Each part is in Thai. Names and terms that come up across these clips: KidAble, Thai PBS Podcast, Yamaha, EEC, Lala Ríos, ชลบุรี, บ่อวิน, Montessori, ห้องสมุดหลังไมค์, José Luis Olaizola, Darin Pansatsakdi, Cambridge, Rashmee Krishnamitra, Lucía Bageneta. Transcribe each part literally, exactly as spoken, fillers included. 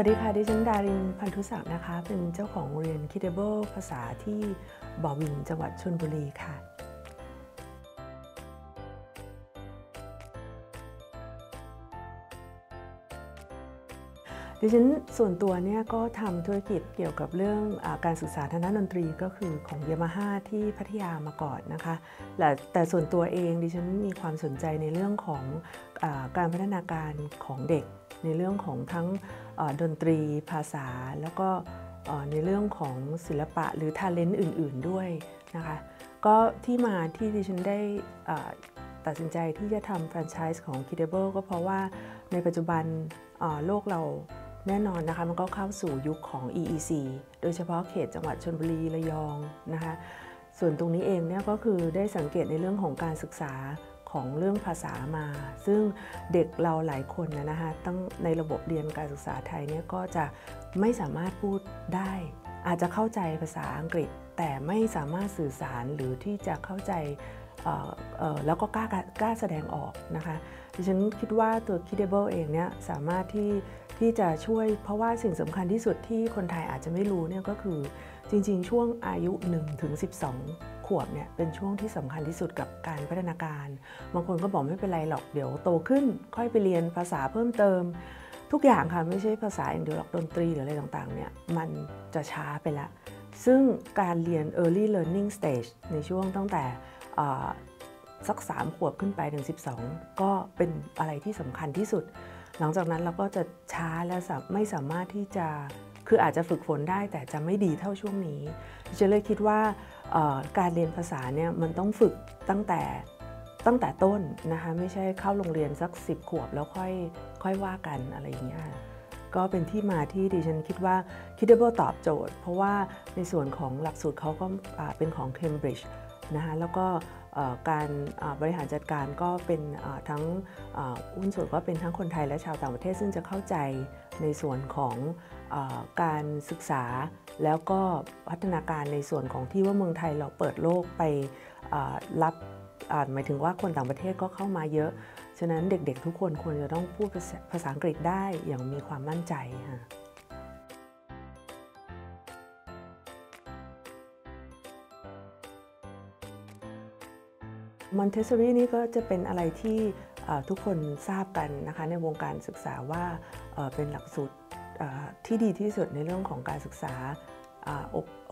สวัสดีค่ะดิฉันดารินพันธุศักดิ์นะคะเป็นเจ้าของโรงเรียน KidAble ภาษาที่บ่อวินจังหวัดชลบุรีค่ะดิฉันส่วนตัวเนี่ยก็ทำธุรกิจเกี่ยวกับเรื่องอการศึกษาทางด้านดนตรีก็คือของยามาฮ่าที่พัทยามาก่อนนะคะแต่แต่ส่วนตัวเองดิฉันมีความสนใจในเรื่องของอการพัฒนาการของเด็กในเรื่องของทั้งดนตรีภาษาแล้วก็ในเรื่องของศิลปะหรือทาเลนต์อื่นๆด้วยนะคะก็ที่มาที่ดิฉันได้ตัดสินใจที่จะทำแฟรนไชส์ของ KidAble ก็เพราะว่าในปัจจุบันโลกเราแน่นอนนะคะมันก็เข้าสู่ยุคของ อี อี ซี โดยเฉพาะเขตจังหวัดชลบุรีระยองนะคะส่วนตรงนี้เองเนี่ยก็คือได้สังเกตในเรื่องของการศึกษาของเรื่องภาษามาซึ่งเด็กเราหลายคนนะคะตั้งในระบบเรียนการศึกษาไทยเนี่ยก็จะไม่สามารถพูดได้อาจจะเข้าใจภาษาอังกฤษแต่ไม่สามารถสื่อสารหรือที่จะเข้าใจแล้วก็กล้ากล้าแสดงออกนะคะดิฉันคิดว่าตัว KidAble เองเนี่ยสามารถที่ที่จะช่วยเพราะว่าสิ่งสำคัญที่สุดที่คนไทยอาจจะไม่รู้เนี่ยก็คือจริงๆช่วงอายุ หนึ่งถึงสิบสอง ขวบเนี่ยเป็นช่วงที่สำคัญที่สุดกับการพัฒนาการบางคนก็บอกไม่เป็นไรหรอกเดี๋ยวโตขึ้นค่อยไปเรียนภาษาเพิ่มเติมทุกอย่างค่ะไม่ใช่ภาษาอย่างเดียวหรอกดนตรีหรืออะไรต่างๆเนี่ยมันจะช้าไปละซึ่งการเรียน early learning stage ในช่วงตั้งแต่สักสามขวบขึ้นไปถึงสิบสองก็เป็นอะไรที่สำคัญที่สุดหลังจากนั้นเราก็จะช้าและไม่สามารถที่จะคืออาจจะฝึกฝนได้แต่จะไม่ดีเท่าช่วงนี้ฉันเลยคิดว่าการเรียนภาษาเนี่ยมันต้องฝึกตั้งแต่ตั้งแต่ต้นนะคะไม่ใช่เข้าโรงเรียนสักสิบขวบแล้วค่อยค่อยว่ากันอะไรอย่างเงี้ยก็เป็นที่มาที่ดิฉันคิดว่า KidAble ตอบโจทย์เพราะว่าในส่วนของหลักสูตรเขาก็เป็นของ Cambridge นะคะแล้วก็การบริหารจัดการก็เป็นทั้งหุ้นส่วนก็เป็นทั้งคนไทยและชาวต่างประเทศซึ่งจะเข้าใจในส่วนของการศึกษาแล้วก็พัฒนาการในส่วนของที่ว่าเมืองไทยเราเปิดโลกไปรับหมายถึงว่าคนต่างประเทศก็เข้ามาเยอะฉะนั้นเด็กๆทุกคนควรจะต้องพูดภาษาอังกฤษได้อย่างมีความมั่นใจค่ะมอนเตสซอรี่นี่ก็จะเป็นอะไรที่ทุกคนทราบกันนะคะในวงการศึกษาว่าเป็นหลักสูตรที่ดีที่สุดในเรื่องของการศึกษา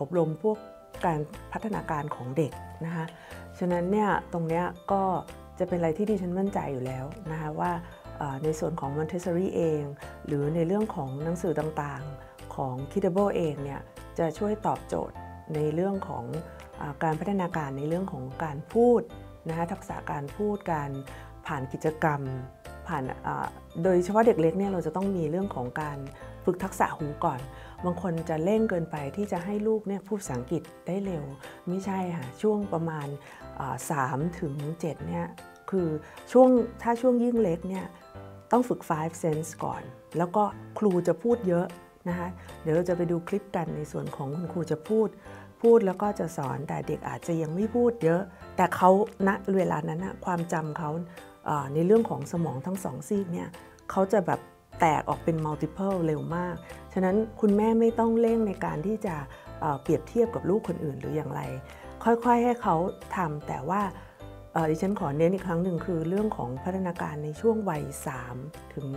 อบรมพวกการพัฒนาการของเด็กนะคะฉะนั้นเนี่ยตรงเนี้ยก็จะเป็นอะไรที่ดิฉันมั่นใจอยู่แล้วนะคะว่าในส่วนของมอนเตสซอรี่เองหรือในเรื่องของหนังสือต่างๆของ KidAble เองเนี่ยจะช่วยตอบโจทย์ในเรื่องของการพัฒนาการในเรื่องของการพูดนะคะทักษะการพูดการผ่านกิจกรรมผ่านโดยเฉพาะเด็กเล็กเนี่ยเราจะต้องมีเรื่องของการฝึกทักษะหูก่อนบางคนจะเร่งเกินไปที่จะให้ลูกเนี่ยพูดภาษาอังกฤษได้เร็วไม่ใช่ค่ะช่วงประมาณสามถึงเจ็ดเนี่ยคือช่วงถ้าช่วงยิ่งเล็กเนี่ยต้องฝึก ไฟว์เซนส์ ก่อนแล้วก็ครูจะพูดเยอะนะคะเดี๋ยวเราจะไปดูคลิปกันในส่วนของคุณครูจะพูดพูดแล้วก็จะสอนแต่เด็กอาจจะยังไม่พูดเยอะแต่เขาณเวลานั้นนะความจำเขาในเรื่องของสมองทั้งสองซีกเนี่ยเขาจะแบบแตกออกเป็น มัลติเพิล เร็วมากฉะนั้นคุณแม่ไม่ต้องเร่งในการที่จะเปรียบเทียบกับลูกคนอื่นหรืออย่างไรค่อยๆให้เขาทำแต่ว่าดิฉันขอเน้นอีกครั้งหนึ่งคือเรื่องของพัฒนาการในช่วงวัยสามถึง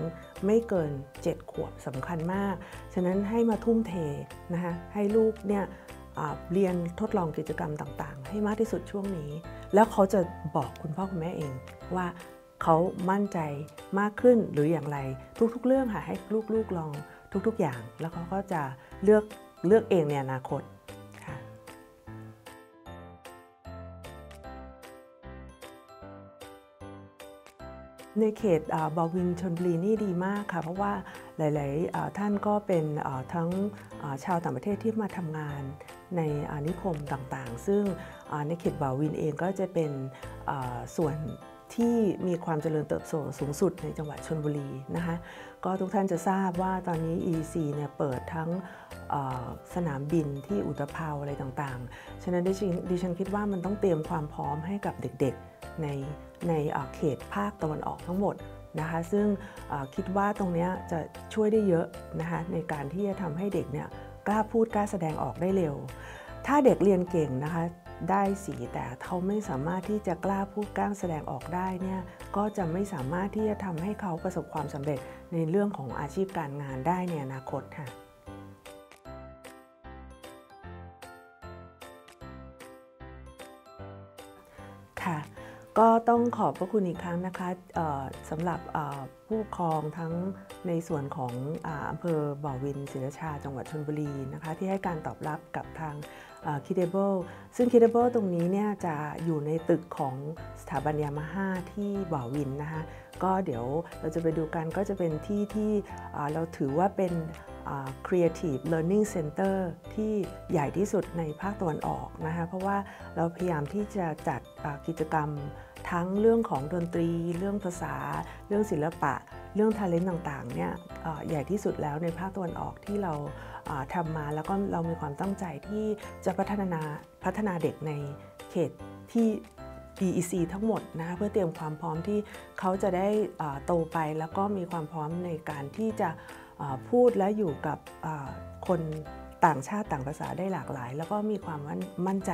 ไม่เกินเจ็ดขวบสำคัญมากฉะนั้นให้มาทุ่มเทนะคะให้ลูกเนี่ยเรียนทดลองกิจกรรมต่างๆให้มากที่สุดช่วงนี้แล้วเขาจะบอกคุณพ่อคุณแม่เองว่าเขามั่นใจมากขึ้นหรืออย่างไรทุกๆเรื่องค่ะให้ลูกๆลองทุกๆอย่างแล้วเขาก็จะเลือกเลือกเองในอนาคตค่ะในเขตบ่อวินชลบุรีนี่ดีมากค่ะเพราะว่าหลายๆท่านก็เป็นทั้งชาวต่างประเทศที่มาทำงานในนิคมต่างๆซึ่งในเขตบ่อวินเองก็จะเป็นส่วนที่มีความเจริญเติบโตสูงสุดในจังหวัดชลบุรีนะคะก็ทุกท่านจะทราบว่าตอนนี้ อี อี ซี เนี่ยเปิดทั้งสนามบินที่อุตภาวอะไรต่างๆฉะนั้นดิฉันคิดว่ามันต้องเตรียมความพร้อมให้กับเด็กๆในในเขตภาคตะวันออกทั้งหมด นะคะซึ่งคิดว่าตรงนี้จะช่วยได้เยอะนะคะในการที่จะทำให้เด็กเนี่ยกล้าพูดกล้าแสดงออกได้เร็วถ้าเด็กเรียนเก่งนะคะได้สีแต่เขาไม่สามารถที่จะกล้าพูดกล้าแสดงออกได้เนี่ยก็จะไม่สามารถที่จะทำให้เขาประสบความสำเร็จในเรื่องของอาชีพการงานได้ในอนาคตค่ะค่ะก็ต้องขอบพระคุณอีกครั้งนะคะสำหรับผู้ปกครองทั้งในส่วนของอำเภอบ่อวินศรีราชาจังหวัดชลบุรีนะคะที่ให้การตอบรับกับทาง KidAble ซึ่ง KidAble ตรงนี้เนี่ยจะอยู่ในตึกของสถาบันยามาฮ่าที่บ่อวินนะคะก็เดี๋ยวเราจะไปดูกันก็จะเป็นที่ที่เราถือว่าเป็น Creative Learning Center ที่ใหญ่ที่สุดในภาคตะวันออกนะคะเพราะว่าเราพยายามที่จะจัดกิจกรรมทั้งเรื่องของดนตรีเรื่องภาษาเรื่องศิลปะเรื่อง talent ต่างๆเนี่ยใหญ่ที่สุดแล้วในภาคตะวันออกที่เราทำมาแล้วก็เรามีความตั้งใจที่จะพัฒนาพัฒนาเด็กในเขตที่ อี อี ซี ทั้งหมดนะคะเพื่อเตรียมความพร้อมที่เขาจะได้โตไปแล้วก็มีความพร้อมในการที่จะพูดและอยู่กับคนต่างชาติต่างภาษาได้หลากหลายแล้วก็มีความมั่นใจ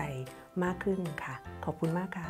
มากขึ้นค่ะขอบคุณมากค่ะ